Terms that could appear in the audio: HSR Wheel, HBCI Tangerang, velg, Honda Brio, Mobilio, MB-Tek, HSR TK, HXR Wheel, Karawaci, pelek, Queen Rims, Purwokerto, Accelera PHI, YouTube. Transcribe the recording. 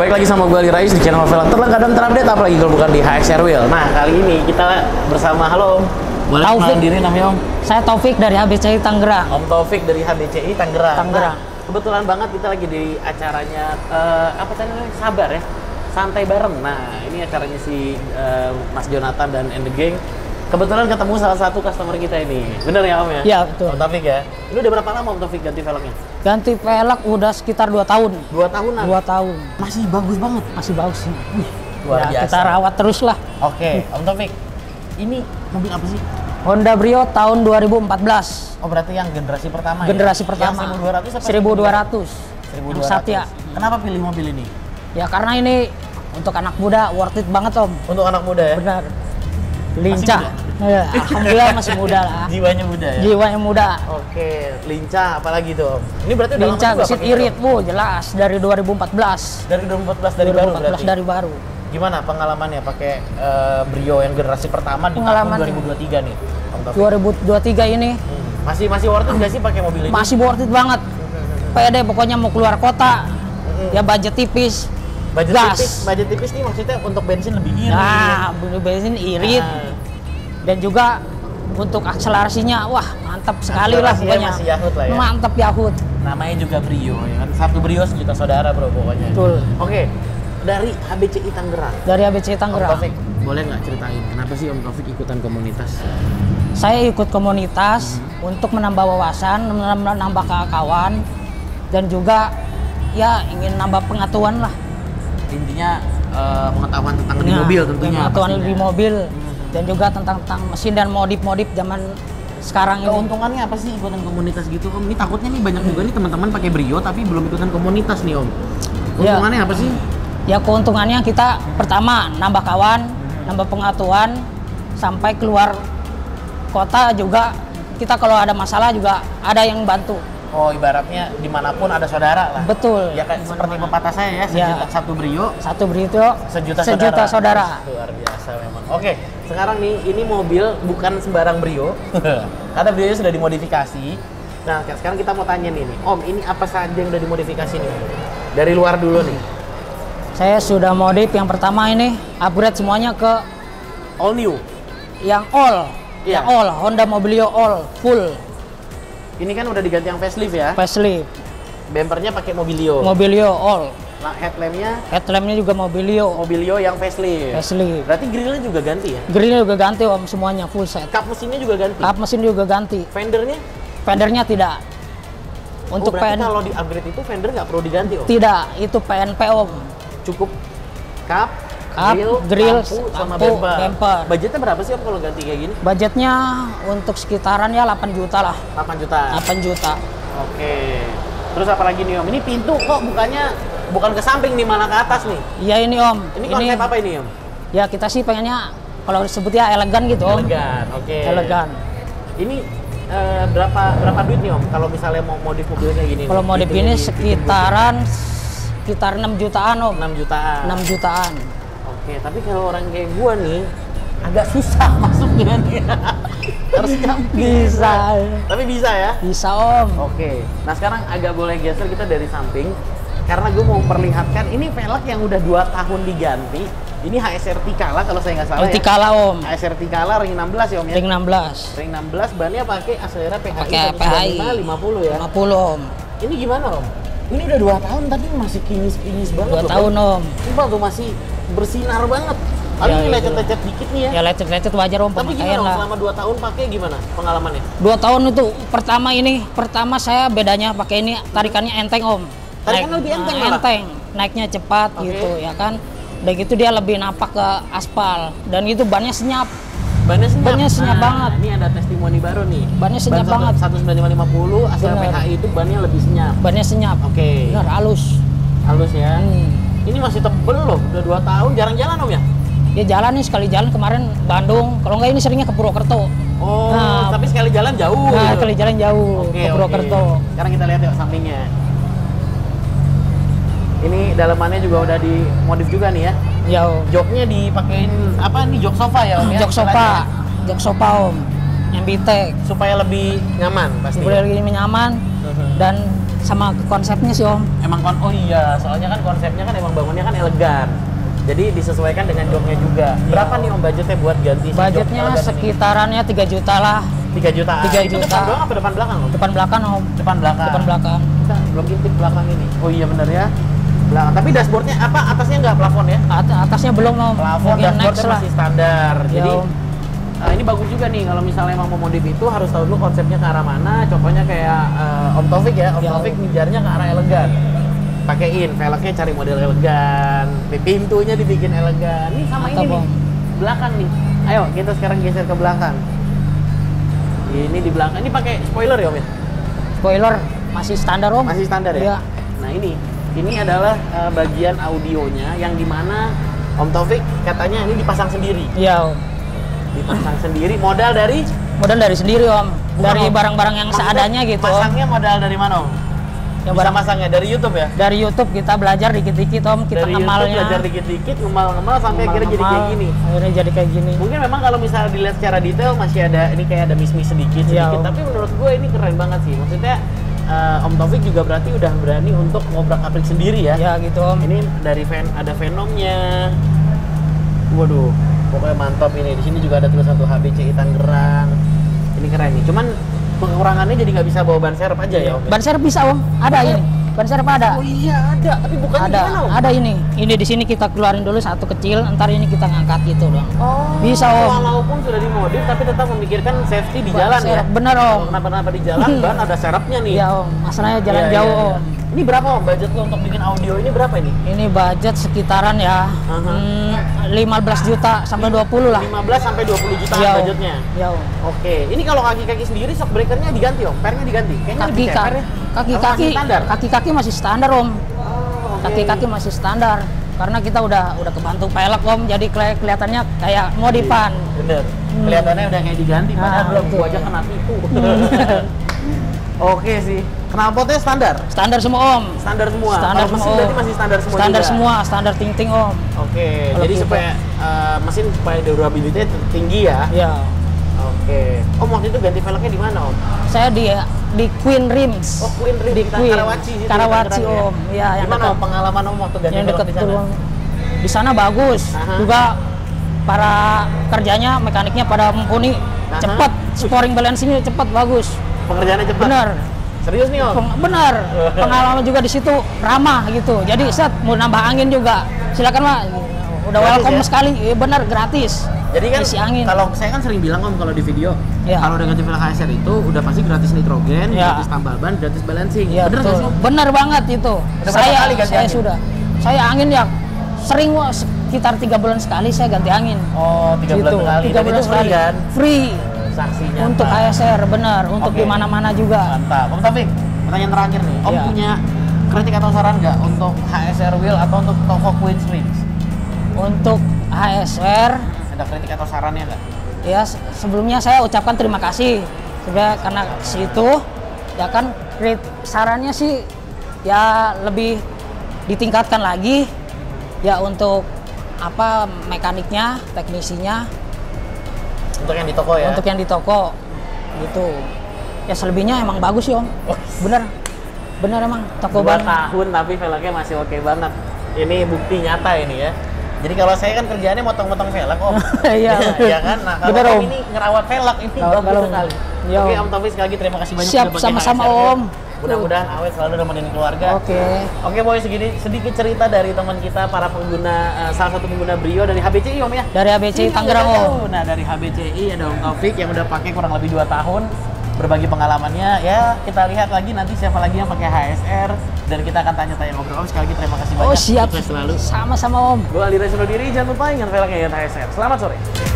Baik lagi sama gue Lirais di channel Novela terlengkap dan terupdate, apalagi kalau bukan di HXR Wheel. Nah, kali ini kita bersama, halo Om. Boleh kenalan diri namanya Om? Saya Taufik dari HBCI Tangerang. Om Taufik dari HBCI Tangerang. Tangerang. Nah, kebetulan banget kita lagi di acaranya apa namanya? Sabar ya. Santai bareng. Nah, ini acaranya si Mas Jonathan dan and the gang. Kebetulan ketemu salah satu customer kita ini. Bener ya Om ya? Iya, betul. Om Taufik ya. Ini udah berapa lama Om Taufik ganti velgnya? Ganti velg udah sekitar 2 tahun. 2 tahunan? 2 tahun. Masih bagus banget? Masih bagus. Luar biasa. Kita rawat terus lah. Oke, Om Taufik, ini mobil apa sih? Honda Brio tahun 2014. Oh, berarti yang generasi pertama ya? Generasi pertama. Yang 1200. 1200. Satya. Kenapa pilih mobil ini? Ya karena ini untuk anak muda, worth it banget Om. Untuk anak muda ya? Benar. Lincah. Ya, alhamdulillah masih muda lah. Jiwanya muda ya? Jiwanya muda. Oke, lincah apalagi tuh. Ini berarti udah lincah, gesit irit, bu, jelas. Dari 2014. Dari 2014, dari 2014 baru berarti? Dari baru. Gimana pengalamannya pakai Brio yang generasi pertama di tahun 2023 nih? 2023 ini. Masih worth it nggak sih pakai mobil ini? Masih worth it banget. Pede, pokoknya mau keluar kota, ya budget tipis. Budget tipis nih maksudnya untuk bensin lebih irit. Nah, bensin irit. Dan juga untuk akselerasinya, wah mantap sekali lah pokoknya. Masih yahut lah ya. Mantap yahut. Namanya juga Brio ya kan. Satu Brio sejuta saudara bro pokoknya. Betul. Oke. Dari HBCI Tangerang. Dari HBCI Tangerang. Om Taufik, boleh nggak ceritain kenapa sih Om Taufik ikutan komunitas? Saya ikut komunitas untuk menambah wawasan, menambah keakawan, dan juga ya ingin nambah pengetahuan lah. Intinya pengetahuan tentang di mobil tentunya. Pengetahuan di mobil dan juga tentang mesin dan modif-modif zaman sekarang. Keuntungannya ini. Keuntungannya apa sih ikutan komunitas gitu Om? Ini takutnya nih banyak juga nih teman-teman pakai Brio tapi belum ikutan komunitas nih Om. Keuntungannya apa sih? Ya keuntungannya kita pertama nambah kawan, nambah pengetahuan, sampai keluar kota juga kita kalau ada masalah juga ada yang bantu. Oh, ibaratnya dimanapun ada saudara lah. Betul. Ya kan seperti pepatah saya ya, satu brio sejuta saudara. Luar biasa memang. Oke, sekarang nih ini mobil bukan sembarang Brio. Karena Brio sudah dimodifikasi. Nah, sekarang kita mau tanya nih, Om, ini apa saja yang udah dimodifikasi nih? Dari luar dulu nih. Saya sudah modif yang pertama ini upgrade semuanya ke all new. Yang all. Yeah. Yang all Honda Brio all full. Ini kan udah diganti yang facelift ya? Facelift. Bempernya pakai Mobilio. Mobilio all. Nah, headlampnya? Headlampnya juga Mobilio. Mobilio yang facelift. Facelift. Berarti grillnya juga ganti ya? Grillnya juga ganti Om, semuanya full set. Kap mesinnya juga ganti? Kap mesin juga ganti. Fendernya? Fendernya tidak. Untuk berarti kalau di upgrade itu fender nggak perlu diganti Om? Tidak, itu PNP Om. Cukup kap, grill, lampu, sama bumper. Budgetnya berapa sih Om kalau ganti kayak gini? Budgetnya untuk sekitaran ya 8 juta lah. 8 juta? 8 juta. Oke. Terus apa lagi nih Om? Ini pintu kok bukannya bukan ke samping nih, malah ke atas nih? Iya ini Om. Ini konsep apa ini Om? Ya kita sih pengennya kalau disebut ya elegan gitu Om. Elegan, oke. Elegan. Ini berapa duit nih Om kalau misalnya mau modif mobil kayak gini? Kalau modif ini sekitar 6 jutaan Om. 6 jutaan? 6 jutaan. Oke, tapi kalau orang kayak gua nih agak susah masuknya nih. Harus nyamping. Bisa. Tapi bisa ya? Bisa Om. Oke. Nah, sekarang agak boleh geser kita dari samping karena gue mau perlihatkan ini velg yang udah 2 tahun diganti. Ini HSR TK lah kalau saya nggak salah. TK lah Om. HSR TK lah ring 16 ya Om ya? Ring 16. Ring 16 bannya pakai Accelera PHI 50 ya. 50 Om. Ini gimana Om? Ini udah 2 tahun tapi masih kinis-kinis banget. 2 tahun Om. Sumpah tuh masih bersinar banget. Tapi ya, lecet-lecet dikit nih ya. Ya lecet-lecet wajar Om. Tapi gimana Om, selama 2 tahun pakai gimana pengalamannya? 2 tahun itu pertama saya bedanya pakai ini tarikannya enteng Om. Tarikannya lebih enteng malah. Enteng. Naiknya cepat gitu ya kan. Dan gitu dia lebih napak ke aspal dan gitu bannya senyap. Bannya senyap banget. Ini ada testimoni baru nih. Bannya senyap banget. 19550 asal PHI itu bannya lebih senyap. Bannya senyap. Oke. Benar, halus. Halus ya. Ini masih tebel loh. Udah 2 tahun jarang jalan Om ya? Ya jalan nih, sekali jalan kemarin Bandung. Kalau nggak ini seringnya ke Purwokerto. Oh, nah, tapi sekali jalan jauh. Nah, sekali jalan jauh ke Purwokerto. Sekarang kita lihat ya sampingnya. Ini dalemannya juga udah dimodif juga nih ya. Iya Om. Joknya dipakein apa nih, jok sofa ya Om ya? Jok sofa Om. MB-Tek supaya lebih nyaman pasti. Supaya lebih nyaman dan sama konsepnya sih Om. Emang oh iya, soalnya kan konsepnya kan emang bangunnya kan elegan. Jadi disesuaikan dengan joknya juga. Berapa nih Om budgetnya buat ganti jok? Budgetnya sekitarannya 3 juta lah. 3 juta. 3 juta. Depan belakang apa depan belakang Om? Depan belakang Om. Depan belakang. Depan belakang. Kita belum intip belakang ini. Oh iya benar ya. Belakang. Tapi dashboardnya apa? Atasnya nggak plafon ya? Atasnya belum Om. Plafon dashboardnya masih standar. Jadi ini bagus juga nih kalau misalnya emang mau modif itu harus tahu dulu konsepnya ke arah mana. Contohnya kayak Om Taufik ya, Om Taufik ngejarnya ke arah elegan. Pakein velgnya cari model elegan, pintunya dibikin elegan. Ini sama ini nih, belakang nih. Ayo kita sekarang geser ke belakang. Ini di belakang, ini pakai spoiler ya Om ya? Spoiler masih standar Om. Masih standar ya? Iya. Nah ini adalah bagian audionya yang dimana Om Taufik katanya ini dipasang sendiri. Iya Om. Dipasang sendiri, modal dari? Modal dari sendiri Om. Bukan dari barang-barang yang seadanya gitu. Pasangnya modal dari mana Om? Yang bisa masangnya dari YouTube ya? Dari YouTube kita belajar dikit-dikit Om, kita dari ngemalnya. Dari belajar dikit-dikit, ngemal-ngemal sampai akhirnya jadi kayak gini. Akhirnya jadi kayak gini. Mungkin memang kalau misalnya dilihat secara detail masih ada, ini kayak ada miss-miss sedikit. Tapi menurut gue ini keren banget sih. Maksudnya Om Taufik juga berarti udah berani untuk ngobrak-abrik sendiri ya? Ya gitu Om. Ini dari ada Venomnya. Waduh, pokoknya mantap ini. Di sini juga ada tulisan tuh HBCI Tangerang. Ini keren nih. Cuman pengurangannya jadi nggak bisa bawa ban serep aja ya Om? Ban serep bisa Om, ada ini, ban serep ada. Oh iya ada, tapi bukan ada, gimana Om? Ada ini di sini kita keluarin dulu satu kecil, ntar ini kita ngangkat gitu dong. Oh, bisa Om. Walaupun sudah dimodif tapi tetap memikirkan safety di jalan ya? Bener Om. Kenapa-kenapa di jalan, ban ada serepnya nih. Iya Om, masalahnya jalan jauh Om. Ini berapa Om, budget lo untuk bikin audio ini berapa ini? Ini budget sekitaran ya, 15 juta sampai 20 lah. 15 sampai 20 juta budgetnya. Iya Om. Oke, ini kalau kaki-kaki sendiri shock breakernya diganti Om, pernya diganti. Kaki-kaki masih standar Om. Kaki-kaki masih standar karena kita udah kebantu pelek Om, jadi kelihatannya kayak modifan. Bener. Kelihatannya udah kayak diganti padahal belum, gua aja kena tipu. Oke sih. Knalpotnya standar? Standar semua Om. Standar semua? Standar semua. Mesin berarti masih standar semua? Standar juga? Semua, standar ting-ting Om. Oke, jadi supaya mesin supaya durability-nya tinggi ya? Iya. Oke. Om waktu itu ganti velgnya di mana Om? Saya di Queen Rims. Oh Queen Rims, di Karawaci. Karawaci Om. Iya. Gimana Om pengalaman Om waktu ganti velg di sana? Di sana bagus. Juga para kerjanya, mekaniknya pada mumpuni. Cepet, scoring balance-nya cepet, bagus. Pengerjaannya cepet? Bener. Serius nih Om? Benar, pengalaman juga di situ ramah gitu. Jadi set mau nambah angin juga, silakan Pak. Udah gratis welcome ya? Sekali, benar gratis. Jadi kan kalau saya kan sering bilang Om kalau di video, kalau udah ganti velg HSR itu udah pasti gratis nitrogen, gratis tambal ban, gratis balancing. Ya, bener gak sih? Bener banget itu. Udah saya angin ya sering sekitar 3 bulan sekali saya ganti angin. Oh 3 bulan sekali. 3 bulan sekali kan? Free. Saksinya untuk HSR benar, untuk di mana-mana juga. Mantap. Om Taufik, pertanyaan terakhir nih. Om punya kritik atau saran nggak untuk HSR Wheel atau untuk toko Queen Rims? Untuk HSR ada kritik atau sarannya nggak? Ya, sebelumnya saya ucapkan terima kasih sudah karena situ ya kan sarannya sih ya lebih ditingkatkan lagi ya untuk apa mekaniknya, teknisinya. Untuk yang di toko ya? Untuk yang di toko gitu ya, selebihnya emang bagus sih Om. Bener emang toko banget. 2 tahun tapi velgnya masih oke banget, ini bukti nyata ini ya. Jadi kalau saya kan kerjaannya motong-motong velg Om. Iya ya kan, nah kalau Om ini ngerawat velg ini bagus sekali. Oke Om Taufik sekali lagi terima kasih banyak. Siap, sama-sama Om. Mudah-mudahan awet selalu nemenin keluarga. Oke boy, segini sedikit cerita dari teman kita para pengguna, salah satu pengguna Brio dari HBCI Om ya? Dari HBCI Tangerang Om. Nah dari HBCI ada Om Taufik yang udah pakai kurang lebih 2 tahun, berbagi pengalamannya ya. Kita lihat lagi nanti siapa lagi yang pakai HSR dan kita akan tanya-tanya ngobrol. Om sekali lagi terima kasih banyak. Siap, selalu. Sama-sama Om. Gua Alira suruh diri, jangan lupa ingat velgnya HSR. Selamat sore.